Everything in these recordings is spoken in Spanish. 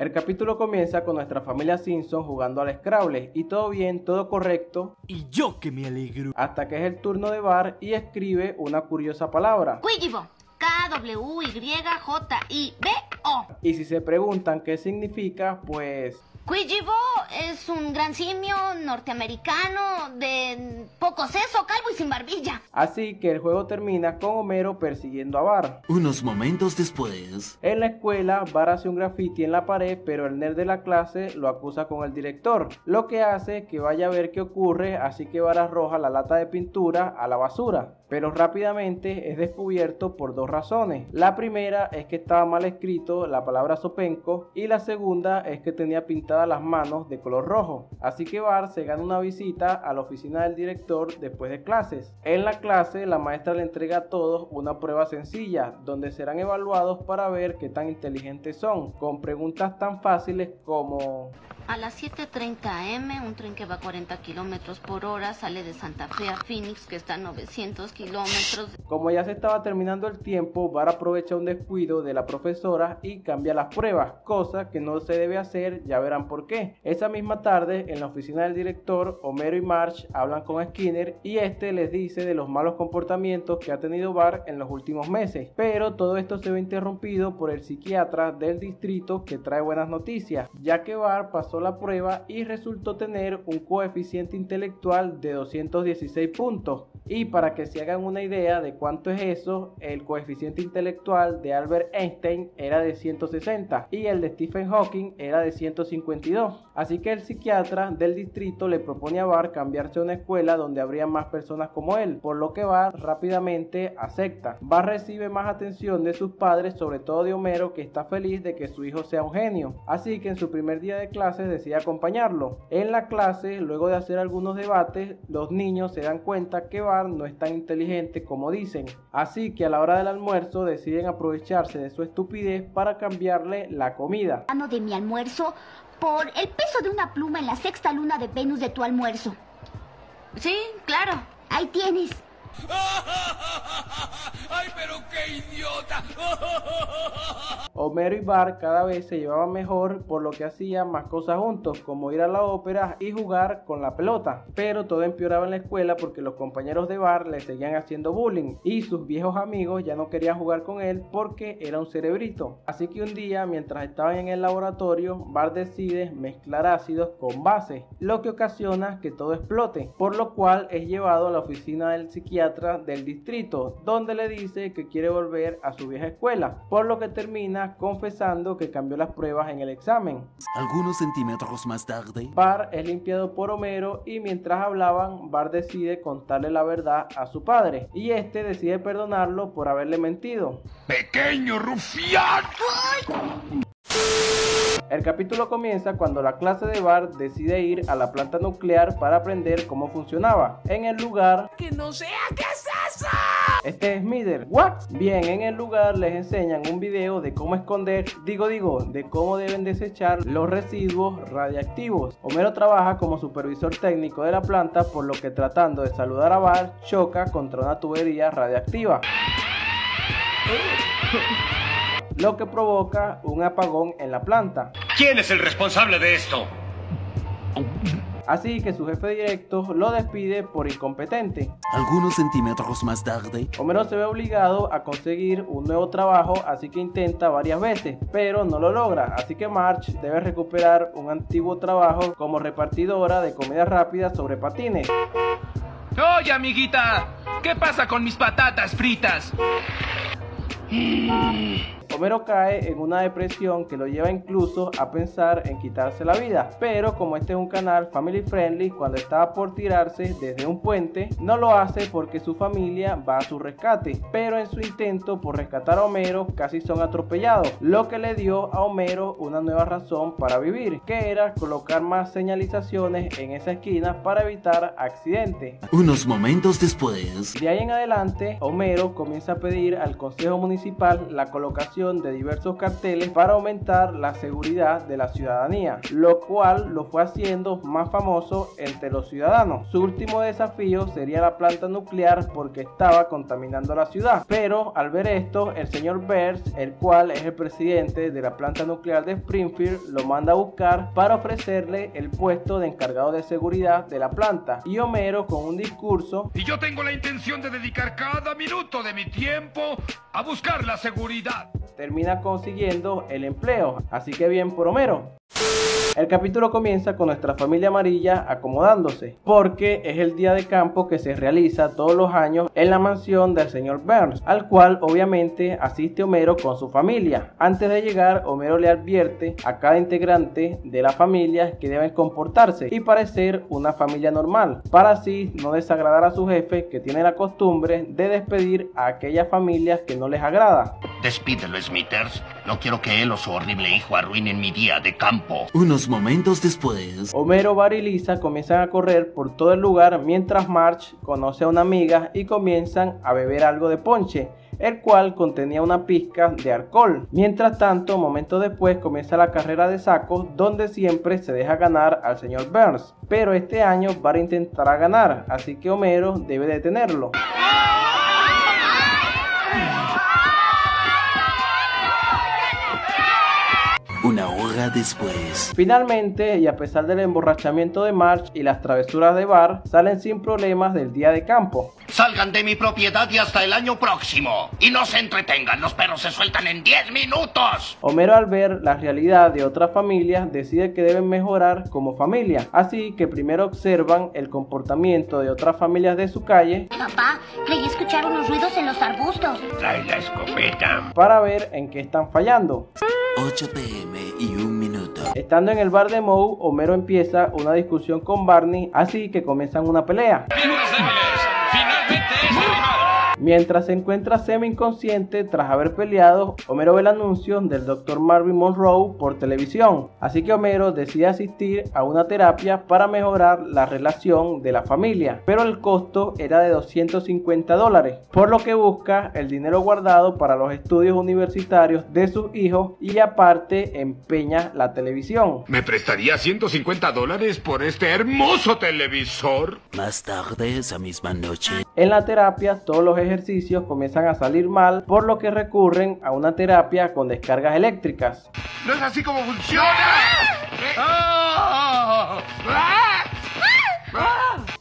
El capítulo comienza con nuestra familia Simpson jugando al Scrabble y todo bien, todo correcto. Y yo que me alegro. Hasta que es el turno de Bart y escribe una curiosa palabra. Kwyjibo. K-W-Y-J-I-B-O. Y si se preguntan qué significa, pues... Kwyjibo es un gran simio norteamericano de poco seso, calvo y sin barbilla. Así que el juego termina con Homero persiguiendo a Bart. Unos momentos después. En la escuela, Bart hace un graffiti en la pared, pero el nerd de la clase lo acusa con el director, lo que hace que vaya a ver qué ocurre, así que Bart arroja la lata de pintura a la basura. Pero rápidamente es descubierto por dos razones. La primera es que estaba mal escrito la palabra Sopenco y la segunda es que tenía pintadas las manos de color rojo. Así que Bart se gana una visita a la oficina del director después de clases. En la clase, la maestra le entrega a todos una prueba sencilla, donde serán evaluados para ver qué tan inteligentes son, con preguntas tan fáciles como... A las 7:30 am, un tren que va a 40 kilómetros por hora sale de Santa Fe a Phoenix, que está a 900 kilómetros. Como ya se estaba terminando el tiempo, Bart aprovecha un descuido de la profesora y cambia las pruebas, cosa que no se debe hacer, ya verán por qué. Esa misma tarde, en la oficina del director, Homero y Marge hablan con Skinner y este les dice de los malos comportamientos que ha tenido Bart en los últimos meses. Pero todo esto se ve interrumpido por el psiquiatra del distrito, que trae buenas noticias, ya que Bart pasó la prueba y resultó tener un coeficiente intelectual de 216 puntos. Y para que se hagan una idea de cuánto es eso, el coeficiente intelectual de Albert Einstein era de 160 y el de Stephen Hawking era de 152. Así que el psiquiatra del distrito le propone a Bart cambiarse a una escuela donde habría más personas como él, por lo que Bart rápidamente acepta. Bart recibe más atención de sus padres, sobre todo de Homero, que está feliz de que su hijo sea un genio. Así que en su primer día de clases decide acompañarlo. En la clase, luego de hacer algunos debates, los niños se dan cuenta que Bart no es tan inteligente como dicen, así que a la hora del almuerzo deciden aprovecharse de su estupidez para cambiarle la comida. Mano de mi almuerzo por el peso de una pluma en la sexta luna de Venus de tu almuerzo. Sí, claro, ahí tienes. ¡Ay, pero qué idiota! Homero y Bart cada vez se llevaban mejor, por lo que hacían más cosas juntos, como ir a la ópera y jugar con la pelota. Pero todo empeoraba en la escuela porque los compañeros de Bart le seguían haciendo bullying y sus viejos amigos ya no querían jugar con él porque era un cerebrito. Así que un día, mientras estaban en el laboratorio, Bart decide mezclar ácidos con bases, lo que ocasiona que todo explote, por lo cual es llevado a la oficina del psiquiatra del distrito, donde le dice que quiere volver a su vieja escuela, por lo que termina confesando que cambió las pruebas en el examen. Algunos centímetros más tarde, Bart es limpiado por Homero y mientras hablaban, Bart decide contarle la verdad a su padre y este decide perdonarlo por haberle mentido. ¡Pequeño rufián! ¡Ay! El capítulo comienza cuando la clase de Bart decide ir a la planta nuclear para aprender cómo funcionaba. En el lugar... ¡Que no sea que es eso! Este es Smithers. ¿What? Bien, en el lugar les enseñan un video de cómo esconder, de cómo deben desechar los residuos radiactivos. Homero trabaja como supervisor técnico de la planta, por lo que tratando de saludar a Bart, choca contra una tubería radiactiva. Lo que provoca un apagón en la planta. ¿Quién es el responsable de esto? Así que su jefe directo lo despide por incompetente. Algunos centímetros más tarde, Homero se ve obligado a conseguir un nuevo trabajo, así que intenta varias veces, pero no lo logra. Así que Marge debe recuperar un antiguo trabajo como repartidora de comida rápida sobre patines. Oye, amiguita, ¿qué pasa con mis patatas fritas? Homero cae en una depresión que lo lleva incluso a pensar en quitarse la vida, pero como este es un canal family friendly, cuando estaba por tirarse desde un puente, no lo hace porque su familia va a su rescate, pero en su intento por rescatar a Homero casi son atropellados, lo que le dio a Homero una nueva razón para vivir, que era colocar más señalizaciones en esa esquina para evitar accidentes. Unos momentos después. De ahí en adelante, Homero comienza a pedir al consejo municipal la colocación instalación de diversos carteles para aumentar la seguridad de la ciudadanía, lo cual lo fue haciendo más famoso entre los ciudadanos. Su último desafío sería la planta nuclear porque estaba contaminando la ciudad, pero al ver esto, el señor Burns, el cual es el presidente de la planta nuclear de Springfield, lo manda a buscar para ofrecerle el puesto de encargado de seguridad de la planta, y Homero, con un discurso: "Y yo tengo la intención de dedicar cada minuto de mi tiempo a buscar la seguridad", termina consiguiendo el empleo. Así que bien por Homero. El capítulo comienza con nuestra familia amarilla acomodándose, porque es el día de campo que se realiza todos los años en la mansión del señor Burns, al cual obviamente asiste Homero con su familia. Antes de llegar, Homero le advierte a cada integrante de la familia que deben comportarse y parecer una familia normal, para así no desagradar a su jefe, que tiene la costumbre de despedir a aquellas familias que no les agrada. "Despídelo, Smithers, no quiero que él o su horrible hijo arruinen mi día de campo". Unos momentos después, Homero, Bart y Lisa comienzan a correr por todo el lugar, mientras Marge conoce a una amiga y comienzan a beber algo de ponche, el cual contenía una pizca de alcohol. Mientras tanto, momentos después comienza la carrera de sacos, donde siempre se deja ganar al señor Burns, pero este año Bart intentará ganar, así que Homero debe detenerlo. Una hora después, finalmente, y a pesar del emborrachamiento de Marge y las travesuras de Bart, salen sin problemas del día de campo. "Salgan de mi propiedad y hasta el año próximo, y no se entretengan, los perros se sueltan en 10 minutos. Homero, al ver la realidad de otras familias, decide que deben mejorar como familia, así que primero observan el comportamiento de otras familias de su calle. "Papá, creí escuchar unos ruidos en los arbustos. Trae la escopeta", para ver en qué están fallando. 8 p.m. y 1 minuto. Estando en el bar de Moe, Homero empieza una discusión con Barney, así que comienzan una pelea. Mientras se encuentra semi inconsciente tras haber peleado, Homero ve el anuncio del Dr. Marvin Monroe por televisión, así que Homero decide asistir a una terapia para mejorar la relación de la familia, pero el costo era de $250, por lo que busca el dinero guardado para los estudios universitarios de sus hijos y aparte empeña la televisión. "¿Me prestaría $150 por este hermoso televisor?". Más tarde esa misma noche, en la terapia todos los ejercicios comienzan a salir mal, por lo que recurren a una terapia con descargas eléctricas. "No es así como funciona".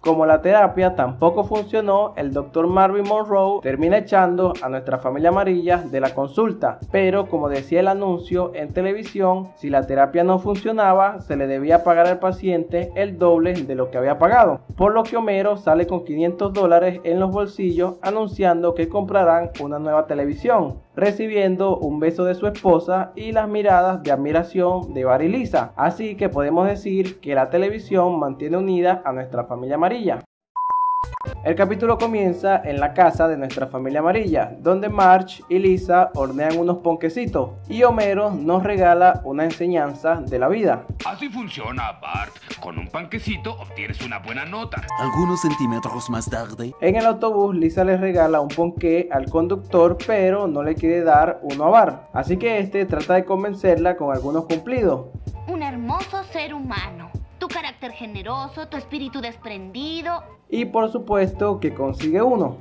Como la terapia tampoco funcionó, el Dr. Marvin Monroe termina echando a nuestra familia amarilla de la consulta, pero como decía el anuncio en televisión, si la terapia no funcionaba, se le debía pagar al paciente el doble de lo que había pagado, por lo que Homero sale con $500 en los bolsillos anunciando que comprarán una nueva televisión, recibiendo un beso de su esposa y las miradas de admiración de Bart y Lisa. Así que podemos decir que la televisión mantiene unida a nuestra familia amarilla. El capítulo comienza en la casa de nuestra familia amarilla, donde Marge y Lisa hornean unos ponquecitos y Homero nos regala una enseñanza de la vida. "Así funciona, Bart. Con un panquecito obtienes una buena nota". Algunos centímetros más tarde, en el autobús, Lisa les regala un ponqué al conductor, pero no le quiere dar uno a Bart, así que este trata de convencerla con algunos cumplidos. "Un hermoso ser humano, tu carácter generoso, tu espíritu desprendido". Y por supuesto que consigue uno.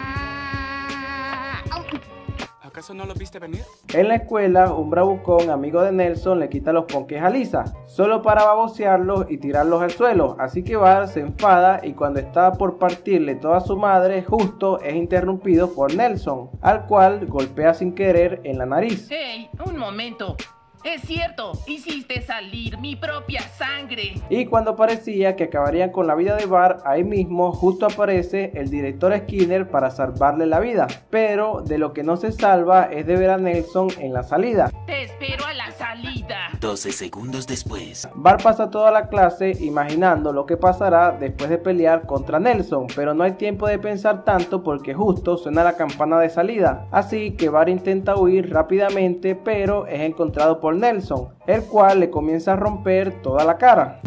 ¿Acaso no lo viste venir? En la escuela, un bravucón amigo de Nelson le quita los ponques a Lisa, solo para babosearlos y tirarlos al suelo. Así que Bart se enfada y cuando está por partirle toda su madre, justo es interrumpido por Nelson, al cual golpea sin querer en la nariz. "¡Hey! ¡Un momento! Es cierto, hiciste salir mi propia sangre". Y cuando parecía que acabarían con la vida de Bart, ahí mismo justo aparece el director Skinner para salvarle la vida, pero de lo que no se salva es de ver a Nelson en la salida. "Te espero a la salida". 12 segundos después, Bart pasa toda la clase imaginando lo que pasará después de pelear contra Nelson, pero no hay tiempo de pensar tanto porque justo suena la campana de salida, así que Bart intenta huir rápidamente, pero es encontrado por Nelson, el cual le comienza a romper toda la cara.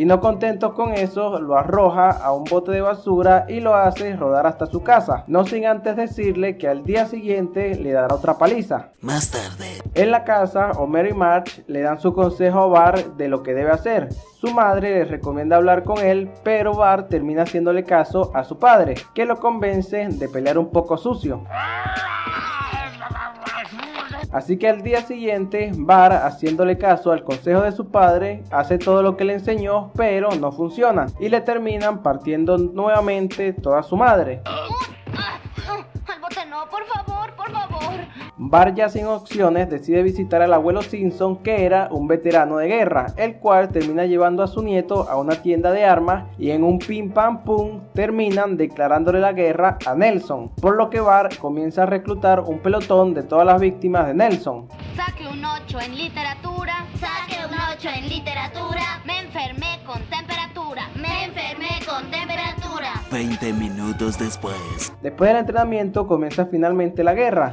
y no contentos con eso lo arroja a un bote de basura y lo hace rodar hasta su casa, no sin antes decirle que al día siguiente le dará otra paliza. Más tarde. En la casa, Homer y Marge le dan su consejo a Bart de lo que debe hacer. Su madre les recomienda hablar con él, pero Bart termina haciéndole caso a su padre, que lo convence de pelear un poco sucio. Así que al día siguiente, Bart, haciéndole caso al consejo de su padre, hace todo lo que le enseñó, pero no funciona, y le terminan partiendo nuevamente toda su madre. ¡Al bote no, por favor, por favor! Bart, ya sin opciones, decide visitar al abuelo Simpson, que era un veterano de guerra, el cual termina llevando a su nieto a una tienda de armas y en un pim pam pum terminan declarándole la guerra a Nelson, por lo que Bart comienza a reclutar un pelotón de todas las víctimas de Nelson. Saque un 8 en literatura, saque un 8 en literatura, me enfermé con temperatura, me enfermé con temperatura. 20 minutos después. Después del entrenamiento comienza finalmente la guerra.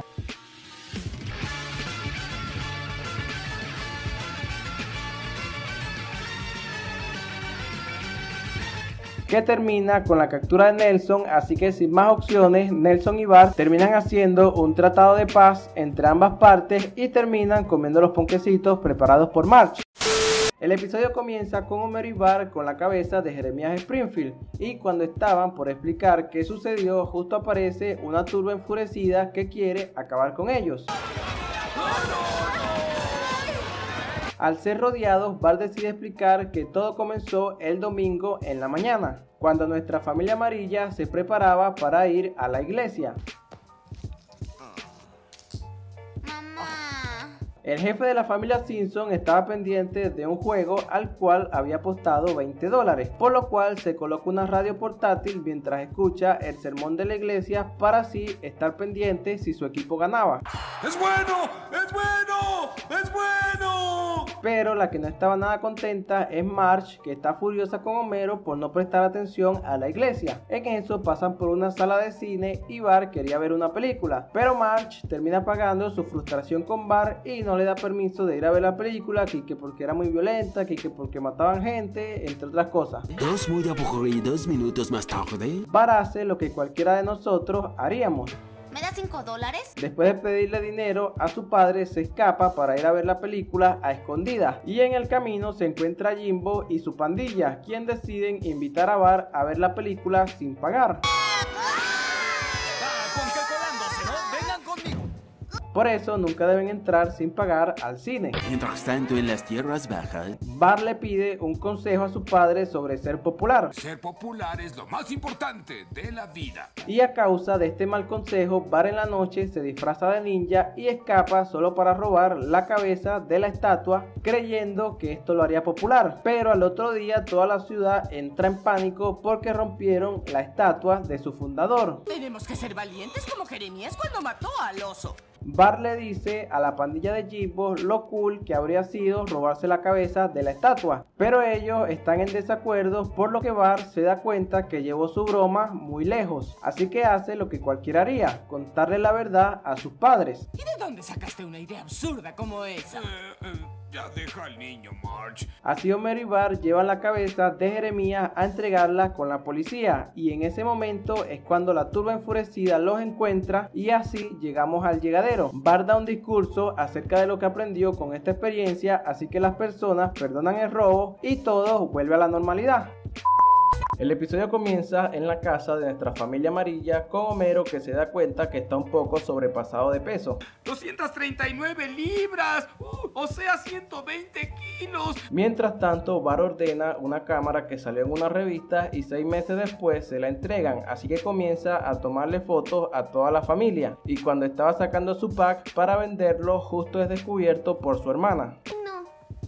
Que termina con la captura de Nelson, así que sin más opciones, Nelson y Bart terminan haciendo un tratado de paz entre ambas partes y terminan comiendo los ponquecitos preparados por Marge. El episodio comienza con Homer y Bart con la cabeza de Jeremías Springfield, y cuando estaban por explicar qué sucedió, justo aparece una turba enfurecida que quiere acabar con ellos. Al ser rodeados, Bart decide explicar que todo comenzó el domingo en la mañana, cuando nuestra familia amarilla se preparaba para ir a la iglesia. Mamá. El jefe de la familia Simpson estaba pendiente de un juego al cual había apostado $20, por lo cual se coloca una radio portátil mientras escucha el sermón de la iglesia para así estar pendiente si su equipo ganaba. ¡Es bueno! ¡Es bueno! ¡Es bueno! Pero la que no estaba nada contenta es Marge, que está furiosa con Homero por no prestar atención a la iglesia. En eso pasan por una sala de cine y Bart quería ver una película, pero Marge termina pagando su frustración con Bart y no le da permiso de ir a ver la película, que porque era muy violenta, que porque mataban gente, entre otras cosas. Dos muy aburridos minutos más tarde. Bart hace lo que cualquiera de nosotros haríamos. ¿Me da $5? Después de pedirle dinero a su padre, se escapa para ir a ver la película a escondidas, y en el camino se encuentra Jimbo y su pandilla, quien deciden invitar a Bart a ver la película sin pagar. Por eso nunca deben entrar sin pagar al cine. Mientras tanto, en las tierras bajas, Bart le pide un consejo a su padre sobre ser popular. Ser popular es lo más importante de la vida. Y a causa de este mal consejo, Bart en la noche se disfraza de ninja y escapa solo para robar la cabeza de la estatua, creyendo que esto lo haría popular. Pero al otro día toda la ciudad entra en pánico porque rompieron la estatua de su fundador. Tenemos que ser valientes como Jeremías cuando mató al oso. Bart le dice a la pandilla de Jeepbox lo cool que habría sido robarse la cabeza de la estatua, pero ellos están en desacuerdo, por lo que Bart se da cuenta que llevó su broma muy lejos, así que hace lo que cualquiera haría, contarle la verdad a sus padres. ¿Y de dónde sacaste una idea absurda como esa? Ya deja al niño, Marge. Así Homer y Bart llevan la cabeza de Jeremías a entregarla con la policía, y en ese momento es cuando la turba enfurecida los encuentra, y así llegamos al llegadero. Bart da un discurso acerca de lo que aprendió con esta experiencia, así que las personas perdonan el robo y todo vuelve a la normalidad. El episodio comienza en la casa de nuestra familia amarilla con Homero, que se da cuenta que está un poco sobrepasado de peso. ¡239 libras! O sea, 120 kilos. Mientras tanto, Bart ordena una cámara que salió en una revista y 6 meses después se la entregan, así que comienza a tomarle fotos a toda la familia. Y cuando estaba sacando su pack para venderlo, justo es descubierto por su hermana. No.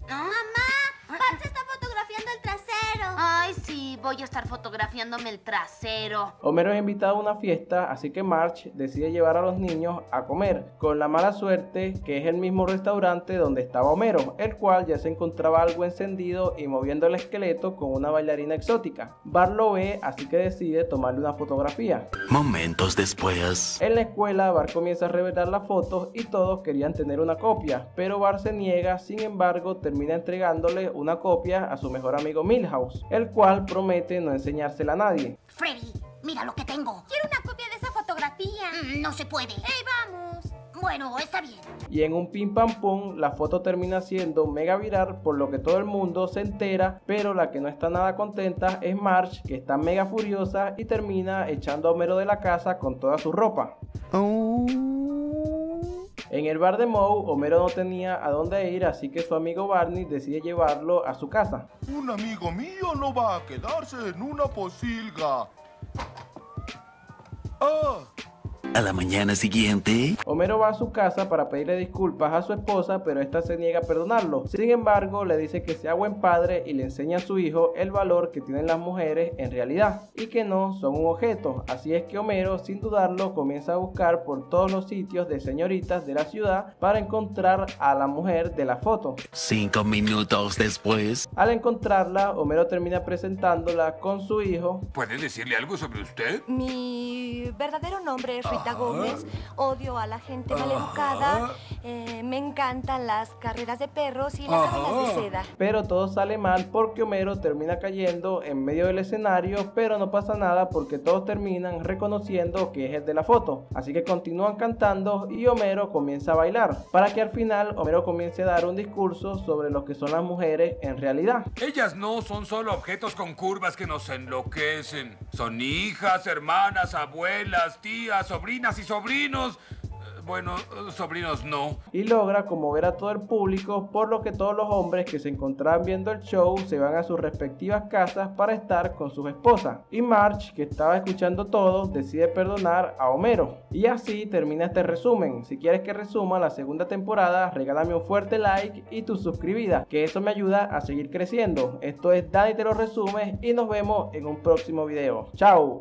¡Mamá! ¡Bart se está fotografiando el trasero! ¡Ay, sí, Bart! voy a estar fotografiándome el trasero. Homero es invitado a una fiesta, así que Marge decide llevar a los niños a comer, con la mala suerte que es el mismo restaurante donde estaba Homero, el cual ya se encontraba algo encendido y moviendo el esqueleto con una bailarina exótica. Bart lo ve, así que decide tomarle una fotografía. Momentos después. En la escuela, Bart comienza a revelar las fotos y todos querían tener una copia, pero Bart se niega, sin embargo termina entregándole una copia a su mejor amigo Milhouse, el cual promete no enseñársela a nadie. Freddy, mira lo que tengo. Quiero una copia de esa fotografía. No se puede. ¡Hey, vamos! Bueno, está bien. Y en un pim pam pum, la foto termina siendo mega viral, por lo que todo el mundo se entera, pero la que no está nada contenta es Marge, que está mega furiosa y termina echando a Homero de la casa con toda su ropa. En el bar de Moe, Homero no tenía a dónde ir, así que su amigo Barney decide llevarlo a su casa. Un amigo mío no va a quedarse en una posilga. ¡Ah! A la mañana siguiente, Homero va a su casa para pedirle disculpas a su esposa, pero esta se niega a perdonarlo. Sin embargo, le dice que sea buen padre y le enseña a su hijo el valor que tienen las mujeres en realidad y que no son un objeto. Así es que Homero, sin dudarlo, comienza a buscar por todos los sitios de señoritas de la ciudad para encontrar a la mujer de la foto. 5 minutos después, al encontrarla, Homero termina presentándola con su hijo. ¿Puede decirle algo sobre usted? Mi verdadero nombre es Rita Gómez, odio a la gente maleducada, me encantan las carreras de perros y las sábanas de seda. Pero todo sale mal porque Homero termina cayendo en medio del escenario, pero no pasa nada porque todos terminan reconociendo que es el de la foto. Así que continúan cantando y Homero comienza a bailar, para que al final Homero comience a dar un discurso sobre lo que son las mujeres en realidad. Ellas no son solo objetos con curvas que nos enloquecen, son hijas, hermanas, abuelas, tías, sobrinas y sobrinos. Bueno, sobrinos no. Y logra conmover a todo el público, por lo que todos los hombres que se encontraban viendo el show se van a sus respectivas casas para estar con sus esposas. Y Marge, que estaba escuchando todo, decide perdonar a Homero. Y así termina este resumen. Si quieres que resuma la segunda temporada, regálame un fuerte like y tu suscribida, que eso me ayuda a seguir creciendo. Esto es Danny Te Lo Resume y nos vemos en un próximo video. ¡Chao!